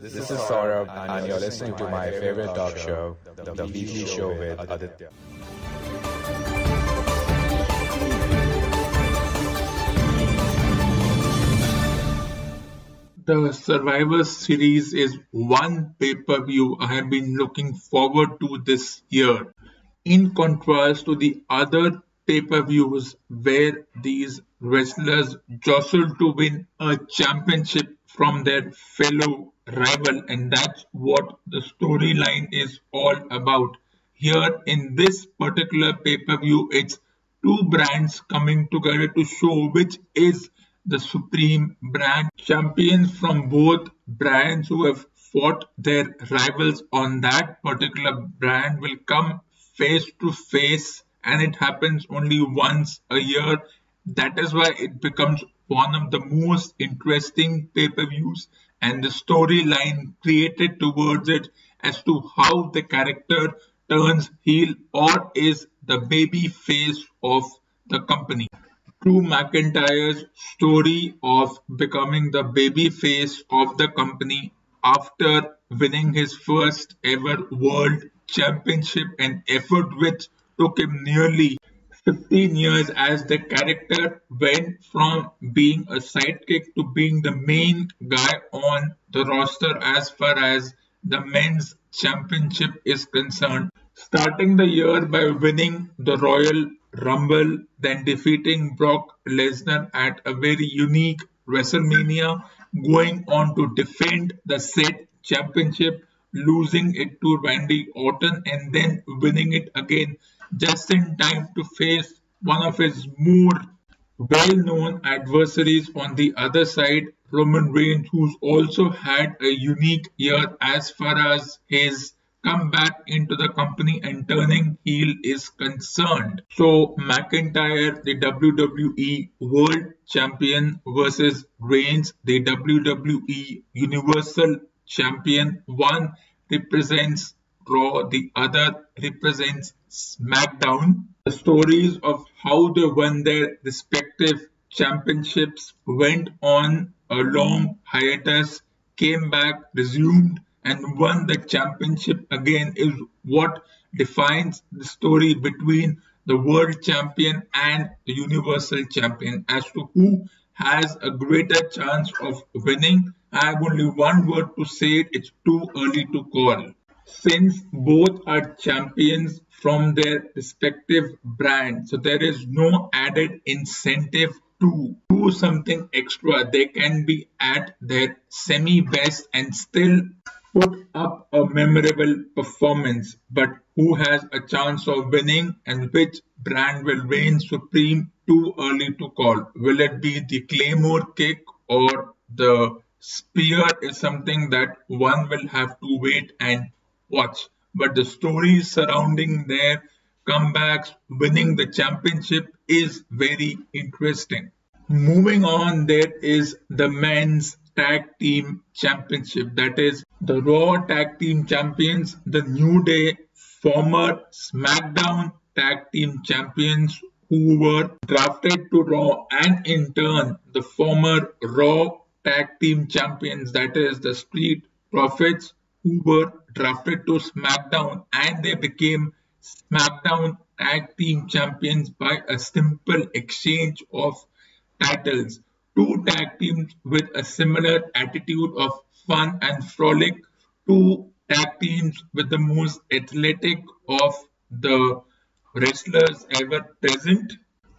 This is Saurabh, and you're listening to my favorite talk show, The VG Show with Aditya. The Survivor Series is one pay-per-view I have been looking forward to this year, in contrast to the other pay-per-views where these wrestlers jostle to win a championship from their fellow rival, and that's what the storyline is all about. Here in this particular pay-per-view, it's two brands coming together to show which is the supreme brand. Champions from both brands who have fought their rivals on that particular brand will come face to face, and it happens only once a year. That is why it becomes one of the most interesting pay-per-views, and the storyline created towards it as to how the character turns heel or is the baby face of the company. Drew McIntyre's story of becoming the baby face of the company after winning his first ever world championship, an effort which took him nearly 15 years, as the character went from being a sidekick to being the main guy on the roster as far as the men's championship is concerned. Starting the year by winning the Royal Rumble, then defeating Brock Lesnar at a very unique WrestleMania, going on to defend the said championship, losing it to Randy Orton, and then winning it again just in time to face one of his more well-known adversaries on the other side, Roman Reigns, who's also had a unique year as far as his comeback into the company and turning heel is concerned. So McIntyre, the WWE World Champion, versus Reigns, the WWE Universal Champion. One represents Raw, the other represents SmackDown. The stories of how they won their respective championships, went on a long hiatus, came back, resumed, and won the championship again is what defines the story between the world champion and the universal champion as to who has a greater chance of winning. I have only one word to say it, it's too early to call. Since both are champions from their respective brands, so there is no added incentive to do something extra. They can be at their semi-best and still put up a memorable performance. But who has a chance of winning and which brand will reign supreme? Too early to call. Will it be the Claymore kick or the spear is something that one will have to wait and watch, but the stories surrounding their comebacks, winning the championship, is very interesting. Moving on, there is the men's tag team championship, that is the Raw tag team champions, the New Day, former SmackDown tag team champions who were drafted to Raw, and in turn the former Raw tag team champions, that is the Street Profits, who were drafted to SmackDown, and they became SmackDown tag team champions by a simple exchange of titles. Two tag teams with a similar attitude of fun and frolic, two tag teams with the most athletic of the wrestlers ever present,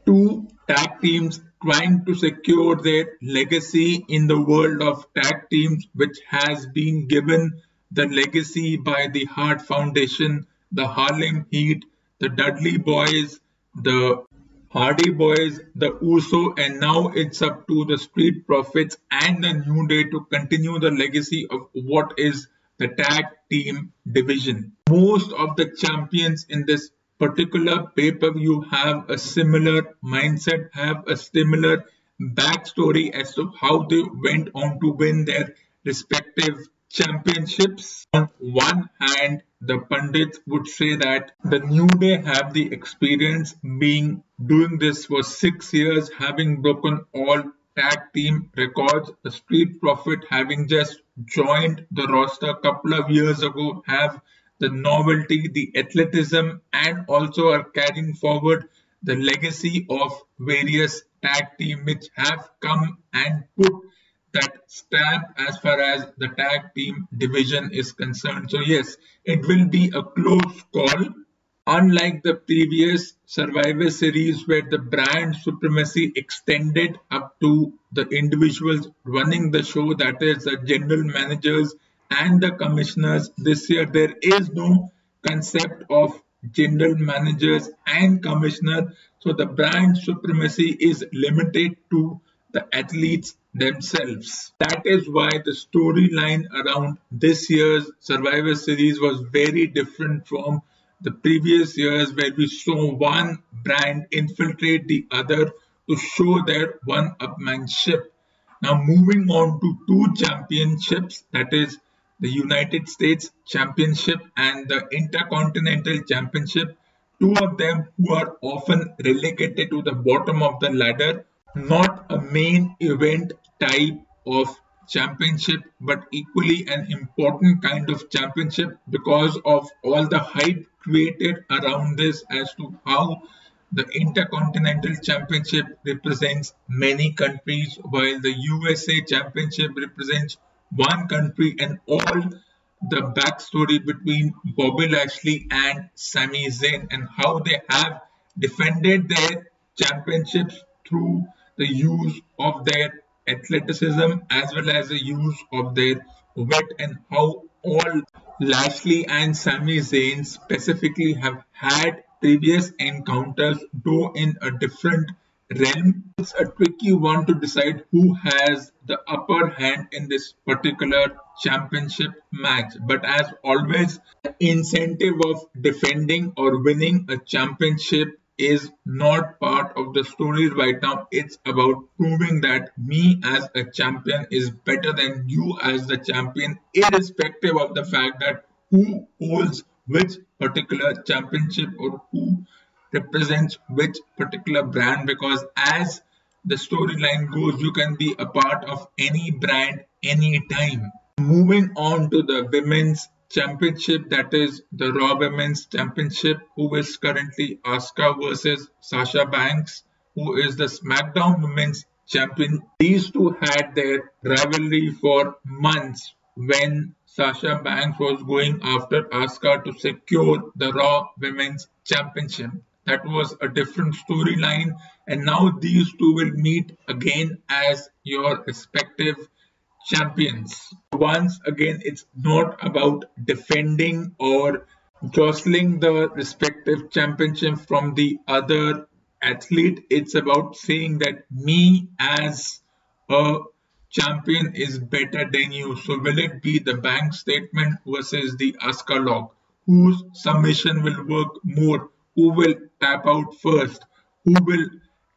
two tag teams trying to secure their legacy in the world of tag teams, which has been given the legacy by the Hart Foundation, the Harlem Heat, the Dudley Boys, the Hardy Boys, the Uso, and now it's up to the Street Profits and the New Day to continue the legacy of what is the tag team division. Most of the champions in this particular pay-per-view have a similar mindset, have a similar backstory as to how they went on to win their respective championships. On one hand, the pundits would say that the New Day have the experience, doing this for 6 years, having broken all tag team records. The Street Profits, having just joined the roster a couple of years ago, have the novelty, the athleticism, and also are carrying forward the legacy of various tag teams which have come and put that stamp as far as the tag team division is concerned. So yes, it will be a close call. Unlike the previous Survivor Series where the brand supremacy extended up to the individuals running the show, that is the general managers and the commissioners, this year there is no concept of general managers and commissioner. So the brand supremacy is limited to the athletes themselves. That is why the storyline around this year's Survivor Series was very different from the previous years where we saw one brand infiltrate the other to show their one-upmanship. Now moving on to two championships, that is the United States Championship and the Intercontinental Championship, two of them who are often relegated to the bottom of the ladder, not a main event type of championship, but equally an important kind of championship because of all the hype created around this as to how the Intercontinental Championship represents many countries while the USA Championship represents one country, and all the backstory between Bobby Lashley and Sami Zayn and how they have defended their championships through the use of their athleticism as well as the use of their wit, and how all Lashley and Sami Zayn specifically have had previous encounters, though in a different realm. It's a tricky one to decide who has the upper hand in this particular championship match. But as always, the incentive of defending or winning a championship is not part of the story right now. It's about proving that me as a champion is better than you as the champion, irrespective of the fact that who holds which particular championship or who represents which particular brand, because as the storyline goes, you can be a part of any brand anytime. Moving on to the women's championship, that is the Raw Women's Championship, who is currently Asuka versus Sasha Banks, who is the SmackDown Women's Champion. These two had their rivalry for months when Sasha Banks was going after Asuka to secure the Raw Women's Championship. That was a different storyline, and now these two will meet again as your respective champions. Once again, it's not about defending or jostling the respective championship from the other athlete. It's about saying that me as a champion is better than you. So will it be the bank statement versus the Asuka lock? Whose submission will work more? Who will tap out first? Who will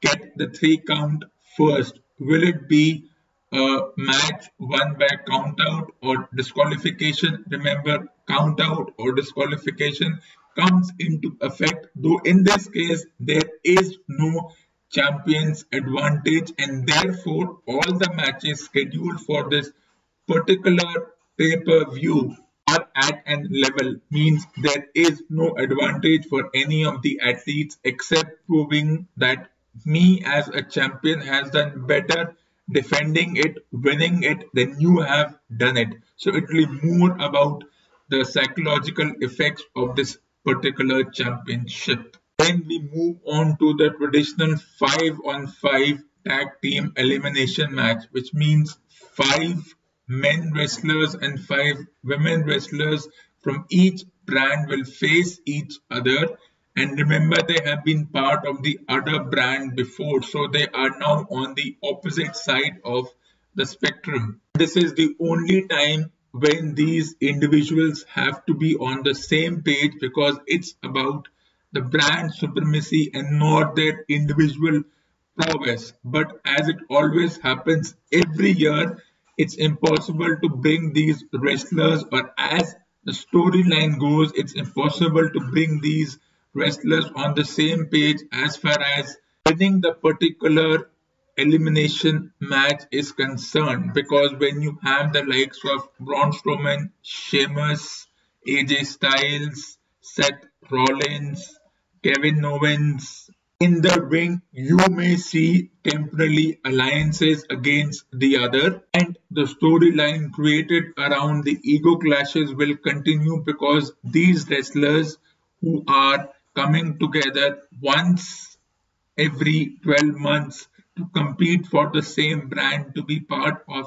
get the 3 count first? Will it be a match won by count out or disqualification? Remember, count out or disqualification comes into effect, though in this case there is no champion's advantage, and therefore all the matches scheduled for this particular pay-per-view are at an level, means there is no advantage for any of the athletes except proving that me as a champion has done better defending it, winning it, then you have done it. So it will be more about the psychological effects of this particular championship. Then we move on to the traditional 5-on-5 tag team elimination match, which means 5 men wrestlers and 5 women wrestlers from each brand will face each other. And remember, they have been part of the other brand before, so they are now on the opposite side of the spectrum. This is the only time when these individuals have to be on the same page, because it's about the brand supremacy and not their individual prowess. But as it always happens every year, it's impossible to bring these wrestlers, or as the storyline goes, it's impossible to bring these wrestlers on the same page as far as winning the particular elimination match is concerned, because when you have the likes of Braun Strowman, Sheamus, AJ Styles, Seth Rollins, Kevin Owens in the ring, you may see temporary alliances against the other, and the storyline created around the ego clashes will continue, because these wrestlers who are coming together once every 12 months to compete for the same brand, to be part of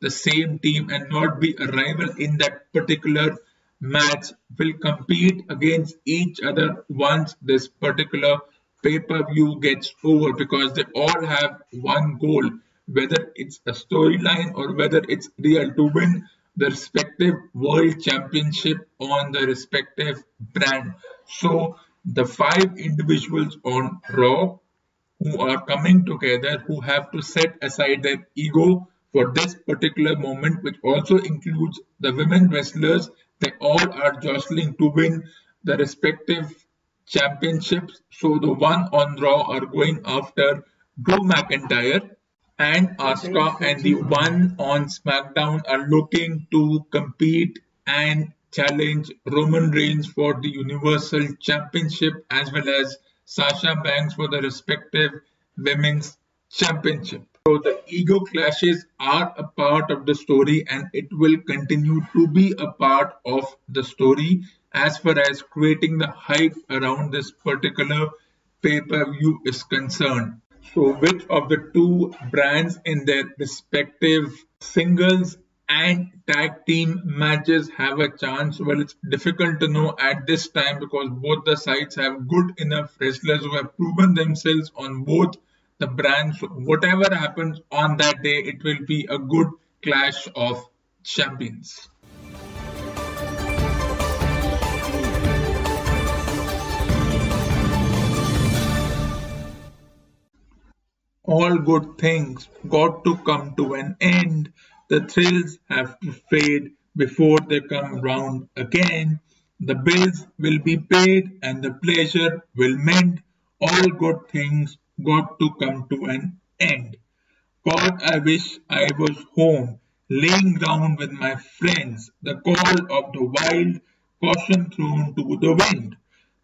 the same team and not be a rival in that particular match, will compete against each other once this particular pay-per-view gets over, because they all have one goal, whether it's a storyline or whether it's real, to win the respective world championship on the respective brand. So the five individuals on Raw who are coming together, who have to set aside their ego for this particular moment, which also includes the women wrestlers, they all are jostling to win the respective championships. So the one on Raw are going after Drew McIntyre and Asuka, and the one on SmackDown are looking to compete and challenge Roman Reigns for the Universal Championship, as well as Sasha Banks for the respective women's championship. So the ego clashes are a part of the story, and it will continue to be a part of the story as far as creating the hype around this particular pay-per-view is concerned. So which of the two brands in their respective singles and tag team matches have a chance? Well, it's difficult to know at this time, because both the sides have good enough wrestlers who have proven themselves on both the brands. So whatever happens on that day, it will be a good clash of champions. All good things got to come to an end. The thrills have to fade before they come round again. The bills will be paid and the pleasure will mend. All good things got to come to an end. God, I wish I was home, laying down with my friends. The call of the wild, caution thrown to the wind.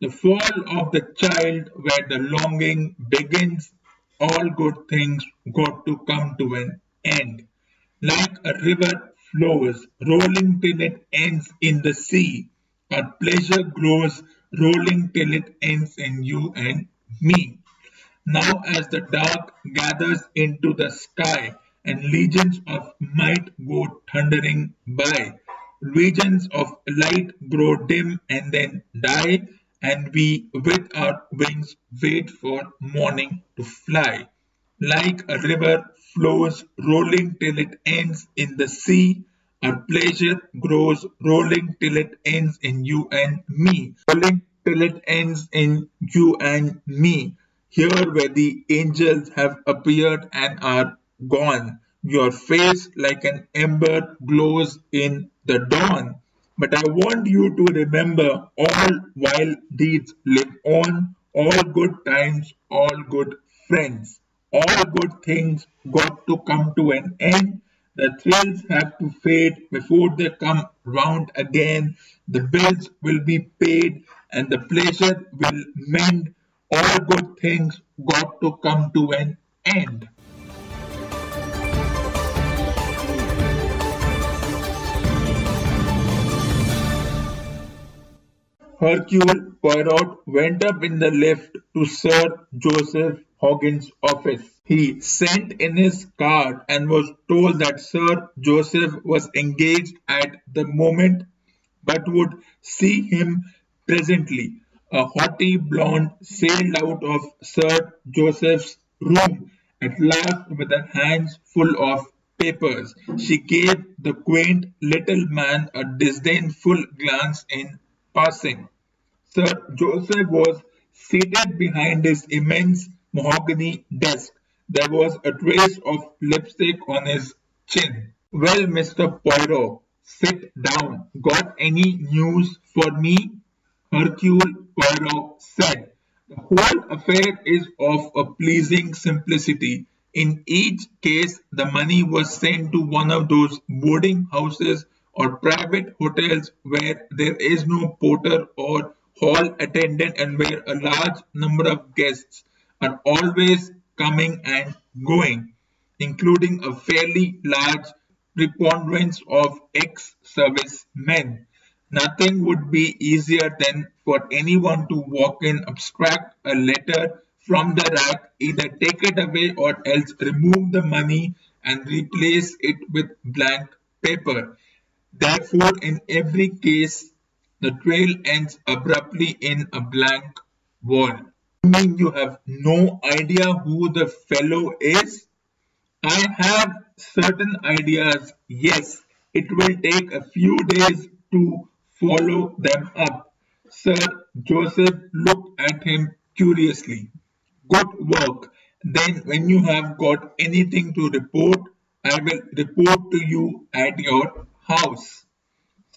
The fall of the child where the longing begins. All good things got to come to an end. Like a river flows, rolling till it ends in the sea. Our pleasure grows, rolling till it ends in you and me. Now as the dark gathers into the sky, and legions of might go thundering by, regions of light grow dim and then die, and we with our wings wait for morning to fly. Like a river flows, rolling till it ends in the sea. Our pleasure grows, rolling till it ends in you and me. Rolling till it ends in you and me. Here where the angels have appeared and are gone. Your face like an ember glows in the dawn. But I want you to remember, all wild deeds live on. All good times, all good friends. All good things got to come to an end. The thrills have to fade before they come round again. The bills will be paid and the pleasure will mend. All good things got to come to an end. Hercule Poirot went up in the lift to Sir Joseph Hoggins' office. He sent in his card and was told that Sir Joseph was engaged at the moment but would see him presently. A haughty blonde sailed out of Sir Joseph's room at last with her hands full of papers. She gave the quaint little man a disdainful glance in passing. Sir Joseph was seated behind his immense mahogany desk. There was a trace of lipstick on his chin. Well, Mr. Poirot, sit down. Got any news for me? Hercule Poirot said. The whole affair is of a pleasing simplicity. In each case, the money was sent to one of those boarding houses or private hotels where there is no porter or hall attendant and where a large number of guests are always coming and going, including a fairly large preponderance of ex-service men. Nothing would be easier than for anyone to walk in, abstract a letter from the rack, either take it away or else remove the money and replace it with blank paper. Therefore, in every case, the trail ends abruptly in a blank wall. You mean you have no idea who the fellow is? I have certain ideas, yes. It will take a few days to follow them up. Sir Joseph looked at him curiously. Good work. Then when you have got anything to report, I will report to you at your house.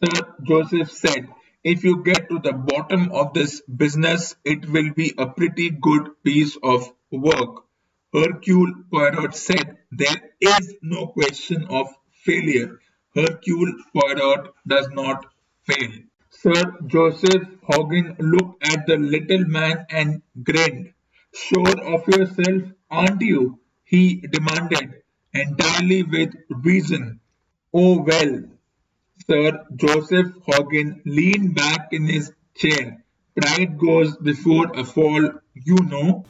Sir Joseph said, if you get to the bottom of this business, it will be a pretty good piece of work. Hercule Poirot said, there is no question of failure. Hercule Poirot does not fail. Sir Joseph Hoggins looked at the little man and grinned. Sure of yourself, aren't you? He demanded, entirely with reason. Oh well. Sir Joseph Hoggins leaned back in his chair. Pride goes before a fall, you know.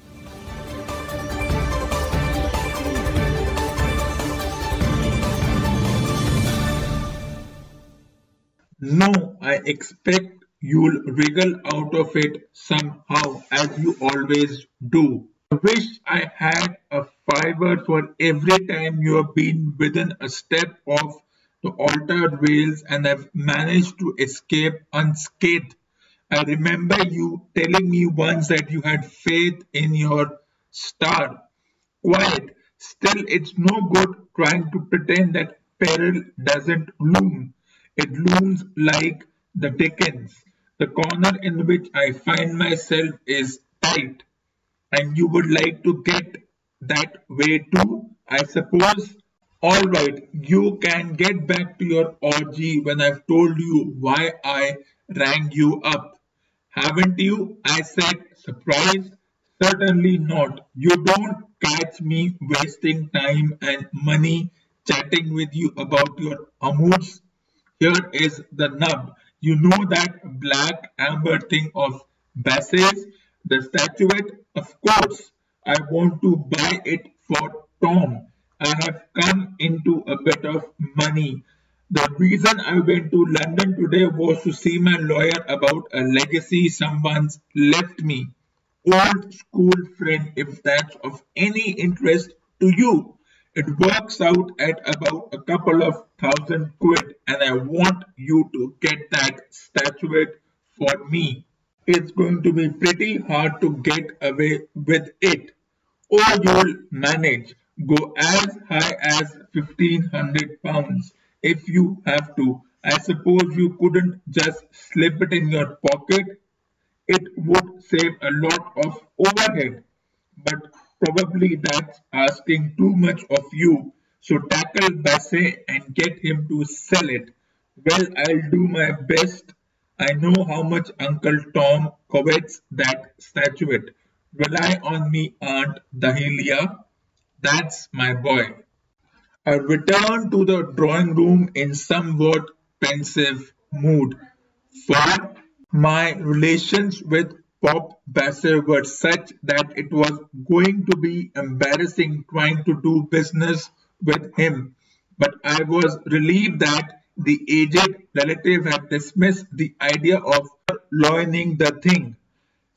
No, I expect you'll wriggle out of it somehow, as you always do. I wish I had a fiver for every time you have been within a step of the altar rails and have managed to escape unscathed. I remember you telling me once that you had faith in your star. Quiet. Still, it's no good trying to pretend that peril doesn't loom. It looms like the dickens. The corner in which I find myself is tight. And you would like to get that way too, I suppose? All right, you can get back to your orgy when I've told you why I rang you up. Haven't you? I said, surprised. Certainly not. You don't catch me wasting time and money chatting with you about your amoots. Here is the nub. You know that black amber thing of Bassett's, the statuette? Of course, I want to buy it for Tom. I have come into a bit of money. The reason I went to London today was to see my lawyer about a legacy someone's left me. Old school friend, if that's of any interest to you. It works out at about a couple of £1,000 quid, and I want you to get that statuette for me. It's going to be pretty hard to get away with it. Or you'll manage. Go as high as £1,500 if you have to. I suppose you couldn't just slip it in your pocket. It would save a lot of overhead. But probably that's asking too much of you, so tackle Bassett and get him to sell it. Well, I'll do my best. I know how much Uncle Tom covets that statuette. Rely on me, Aunt Dahilia. That's my boy. I returned to the drawing room in somewhat pensive mood, for my relations with Pop Bassett were such that it was going to be embarrassing trying to do business with him, but I was relieved that the aged relative had dismissed the idea of loining the thing.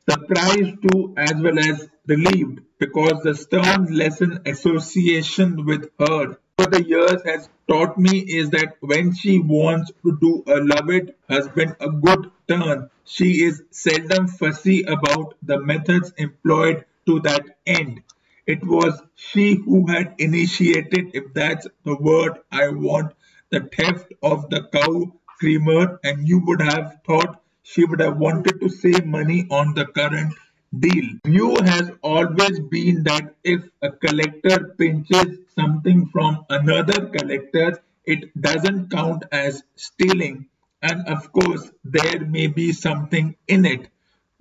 Surprised too, as well as relieved, because the stern lesson association with her over the years has taught me is that when she wants to do a loved husband a good turn, she is seldom fussy about the methods employed to that end. It was she who had initiated, if that's the word I want, the theft of the cow creamer, and you would have thought she would have wanted to save money on the current deal. View has always been that if a collector pinches something from another collector, it doesn't count as stealing. And of course, there may be something in it.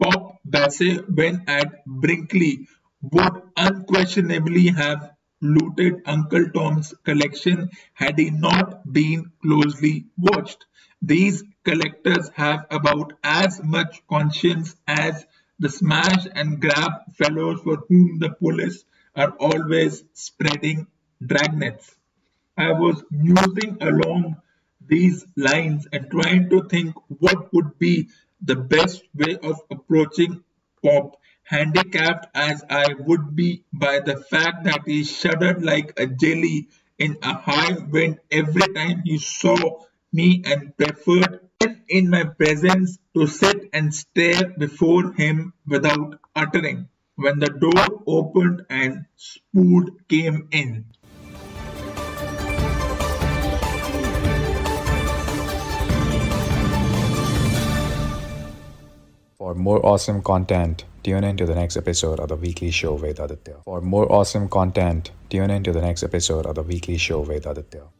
Pop Bassett, when at Brinkley, would unquestionably have looted Uncle Tom's collection had he not been closely watched. These collectors have about as much conscience as the smash and grab fellows for whom the police are always spreading dragnets. I was musing along these lines and trying to think what would be the best way of approaching Pop, handicapped as I would be by the fact that he shuddered like a jelly in a high wind every time he saw me and preferred in my presence to sit and stare before him without uttering. When the door opened and Spood came in. For more awesome content, tune in to the next episode of The Weekly Show with Aditya. For more awesome content, tune in to the next episode of The Weekly Show with Aditya.